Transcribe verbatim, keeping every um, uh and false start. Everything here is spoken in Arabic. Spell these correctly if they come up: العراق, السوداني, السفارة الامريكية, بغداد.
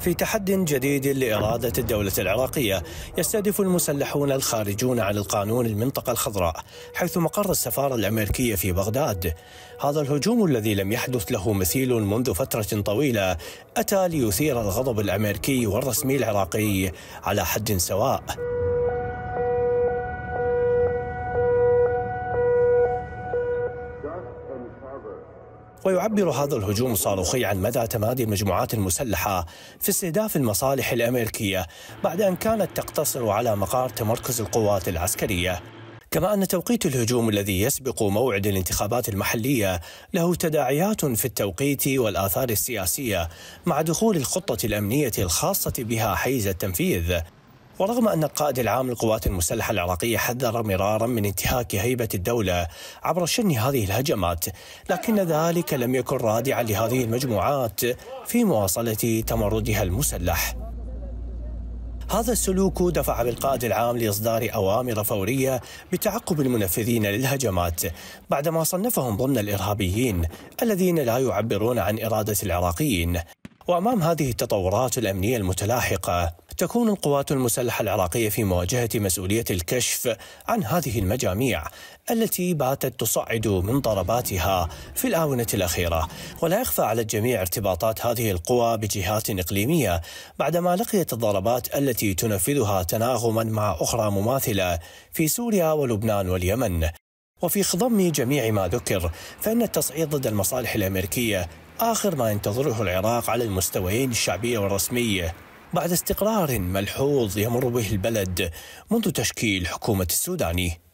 في تحدي جديد لإرادة الدولة العراقية، يستهدف المسلحون الخارجون عن القانون المنطقة الخضراء حيث مقر السفارة الأمريكية في بغداد. هذا الهجوم الذي لم يحدث له مثيل منذ فترة طويلة أتى ليثير الغضب الأمريكي والرسمي العراقي على حد سواء. ويعبر هذا الهجوم الصاروخي عن مدى تمادي المجموعات المسلحة في استهداف المصالح الأمريكية بعد أن كانت تقتصر على مقر تمركز القوات العسكرية. كما أن توقيت الهجوم الذي يسبق موعد الانتخابات المحلية له تداعيات في التوقيت والآثار السياسية مع دخول الخطة الأمنية الخاصة بها حيز التنفيذ. ورغم أن القائد العام للقوات المسلحة العراقية حذر مرارا من انتهاك هيبة الدولة عبر شن هذه الهجمات، لكن ذلك لم يكن رادعا لهذه المجموعات في مواصلة تمردها المسلح. هذا السلوك دفع بالقائد العام لإصدار أوامر فورية بتعقب المنفذين للهجمات بعدما صنفهم ضمن الإرهابيين الذين لا يعبرون عن إرادة العراقيين. وأمام هذه التطورات الأمنية المتلاحقة تكون القوات المسلحة العراقية في مواجهة مسؤولية الكشف عن هذه المجاميع التي باتت تصعد من ضرباتها في الآونة الأخيرة. ولا يخفى على الجميع ارتباطات هذه القوى بجهات إقليمية بعدما لقيت الضربات التي تنفذها تناغما مع أخرى مماثلة في سوريا ولبنان واليمن. وفي خضم جميع ما ذكر فإن التصعيد ضد المصالح الأمريكية آخر ما ينتظره العراق على المستويين الشعبية والرسمية بعد استقرار ملحوظ يمر به البلد منذ تشكيل حكومة السوداني.